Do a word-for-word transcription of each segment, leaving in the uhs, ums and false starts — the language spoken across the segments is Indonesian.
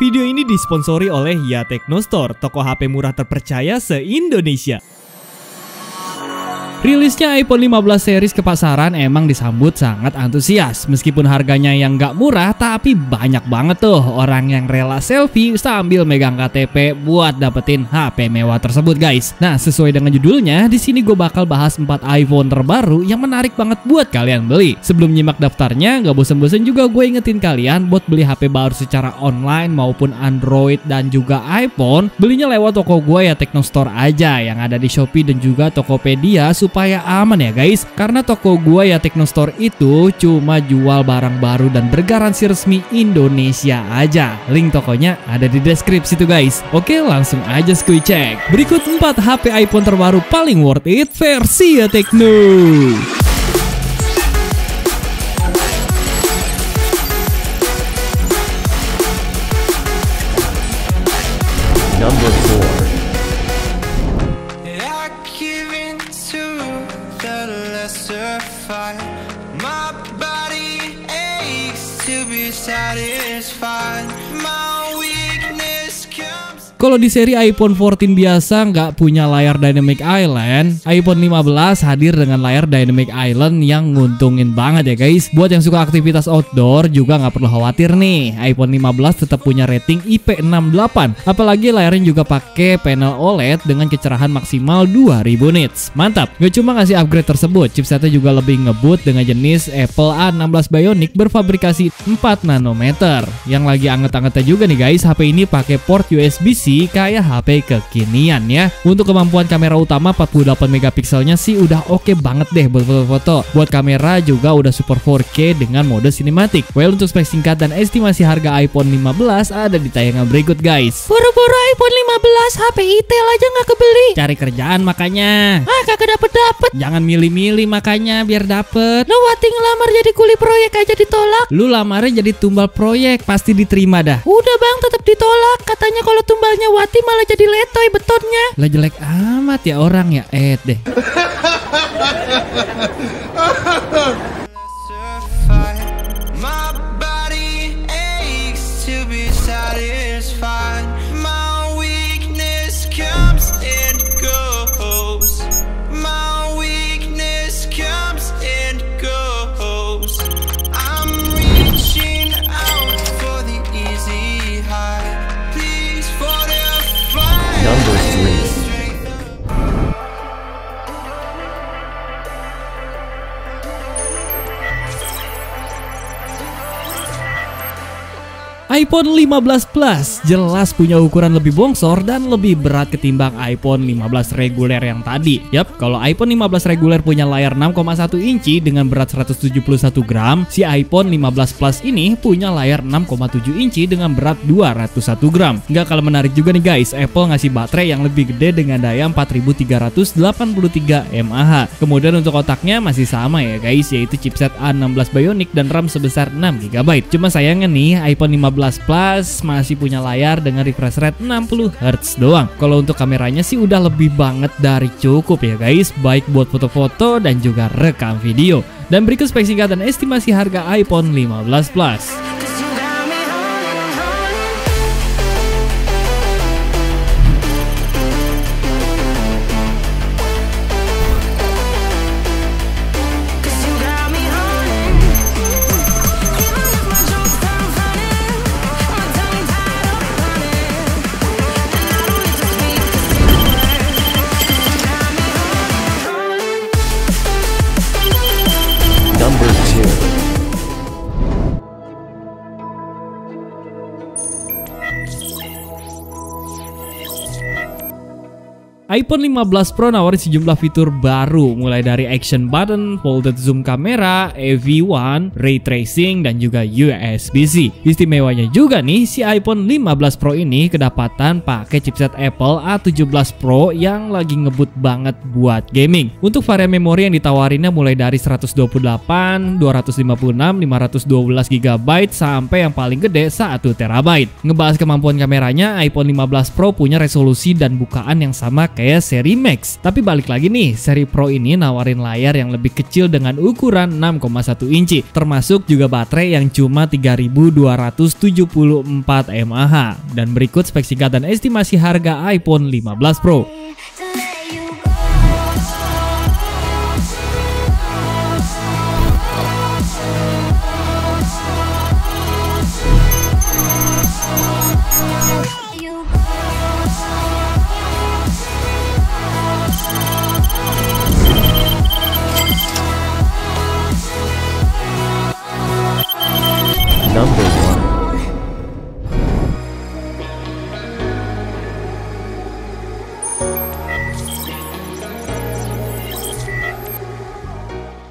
Video ini disponsori oleh Yatekno Store, toko H P murah terpercaya se-Indonesia. Rilisnya iPhone lima belas series ke pasaran emang disambut sangat antusias. Meskipun harganya yang gak murah, tapi banyak banget tuh orang yang rela selfie sambil megang K T P buat dapetin H P mewah tersebut, guys. Nah, sesuai dengan judulnya, di sini gue bakal bahas empat iPhone terbaru yang menarik banget buat kalian beli. Sebelum nyimak daftarnya, gak bosen-bosen juga gue ingetin kalian buat beli H P baru secara online maupun Android dan juga iPhone. Belinya lewat toko gue ya, Yatekno Store aja, yang ada di Shopee dan juga Tokopedia, supaya aman ya guys, karena toko gua Yatekno Store itu cuma jual barang baru dan bergaransi resmi Indonesia aja. Link tokonya ada di deskripsi tuh guys. Oke, langsung aja skuy cek. Berikut empat H P iPhone terbaru paling worth it versi Yatekno. Kalau di seri iPhone empat belas biasa nggak punya layar Dynamic Island, iPhone lima belas hadir dengan layar Dynamic Island yang nguntungin banget ya guys. Buat yang suka aktivitas outdoor juga nggak perlu khawatir nih, iPhone lima belas tetap punya rating I P enam delapan. Apalagi layarnya juga pakai panel O L E D dengan kecerahan maksimal dua ribu nits. Mantap, gak cuma ngasih upgrade tersebut, chipsetnya juga lebih ngebut dengan jenis Apple A enam belas Bionic berfabrikasi empat nanometer. Yang lagi anget-angetnya juga nih guys, H P ini pakai port U S B C kayak H P kekinian ya. Untuk kemampuan kamera utama empat puluh delapan megapiksel nya sih udah oke banget deh buat foto-foto. Buat kamera juga udah support four K dengan mode cinematic. Well, untuk spek singkat dan estimasi harga iPhone lima belas ada di tayangan berikut guys. Buru-buru iPhone lima belas H P itel aja nggak kebeli. Cari kerjaan makanya. Ah, kagak dapet-dapet. Jangan milih-milih makanya biar dapet. Lu wating lamar jadi kuli proyek aja ditolak. Lu lamarnya jadi tumbal proyek pasti diterima dah. Udah bang, tetap ditolak. Katanya kalau tumbal Wati malah jadi letoy betotnya. Lah jelek amat ya orang ya, eh deh. iPhone lima belas Plus jelas punya ukuran lebih bongsor dan lebih berat ketimbang iPhone lima belas reguler yang tadi. Yap, kalau iPhone lima belas reguler punya layar enam koma satu inci dengan berat seratus tujuh puluh satu gram, si iPhone lima belas Plus ini punya layar enam koma tujuh inci dengan berat dua ratus satu gram. Nggak kalah menarik juga nih guys, Apple ngasih baterai yang lebih gede dengan daya empat ribu tiga ratus delapan puluh tiga mAh. Kemudian untuk kotaknya masih sama ya guys, yaitu chipset A enam belas Bionic dan RAM sebesar enam giga byte. Cuma sayangnya nih, iPhone lima belas Plus masih punya layar dengan refresh rate enam puluh hertz doang. Kalau untuk kameranya sih udah lebih banget dari cukup ya guys, baik buat foto-foto dan juga rekam video. Dan berikut spek singkat dan estimasi harga iPhone lima belas Plus. iPhone lima belas Pro nawarin sejumlah fitur baru, mulai dari action button, folded zoom kamera, A V satu, ray tracing, dan juga U S B C. Istimewanya juga nih, si iPhone lima belas Pro ini kedapatan pakai chipset Apple A tujuh belas Pro yang lagi ngebut banget buat gaming. Untuk varian memori yang ditawarinnya mulai dari seratus dua puluh delapan, dua ratus lima puluh enam, lima ratus dua belas giga byte, sampai yang paling gede satu terabyte. Ngebahas kemampuan kameranya, iPhone lima belas Pro punya resolusi dan bukaan yang sama kayak seri Max. Tapi balik lagi nih, seri Pro ini nawarin layar yang lebih kecil dengan ukuran enam koma satu inci, termasuk juga baterai yang cuma tiga ribu dua ratus tujuh puluh empat mAh. Dan berikut spek singkat dan estimasi harga iPhone lima belas Pro.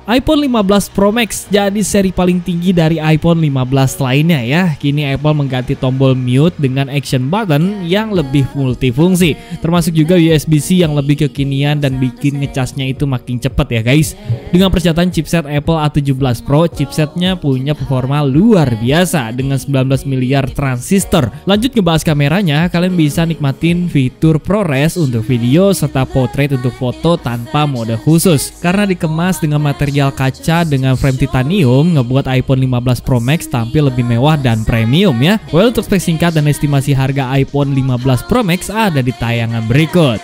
iPhone lima belas Pro Max jadi seri paling tinggi dari iPhone lima belas lainnya ya. Kini Apple mengganti tombol mute dengan action button yang lebih multifungsi, termasuk juga U S B C yang lebih kekinian dan bikin ngecasnya itu makin cepat ya guys. Dengan percetakan chipset Apple A tujuh belas Pro, chipsetnya punya performa luar biasa dengan sembilan belas miliar transistor. Lanjut ngebahas kameranya, kalian bisa nikmatin fitur ProRes untuk video serta portrait untuk foto tanpa mode khusus. Karena dikemas dengan material kaca dengan frame titanium, ngebuat iPhone lima belas Pro Max tampil lebih mewah dan premium ya. Well, untuk spek singkat dan estimasi harga iPhone lima belas Pro Max ada di tayangan berikut.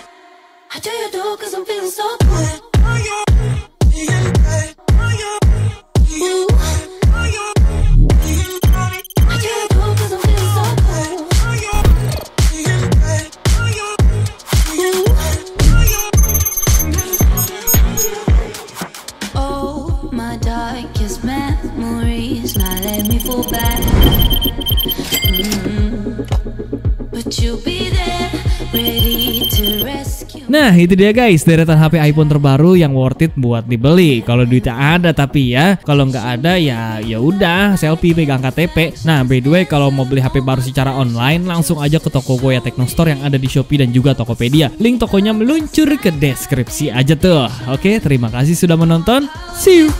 Nah itu dia guys, deretan H P iPhone terbaru yang worth it buat dibeli. Kalau duitnya ada tapi ya, kalau nggak ada ya ya udah selfie pegang K T P. Nah by the way, kalau mau beli H P baru secara online langsung aja ke toko gue Yatekno Store yang ada di Shopee dan juga Tokopedia. Link tokonya meluncur ke deskripsi aja tuh. Oke, terima kasih sudah menonton. See you.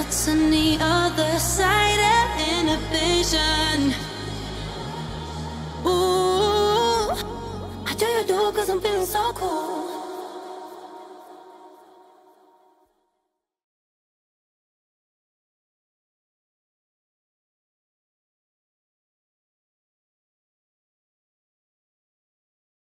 What's on the other side of inhibition? Ooh, I do you do 'cause I'm feeling so cool.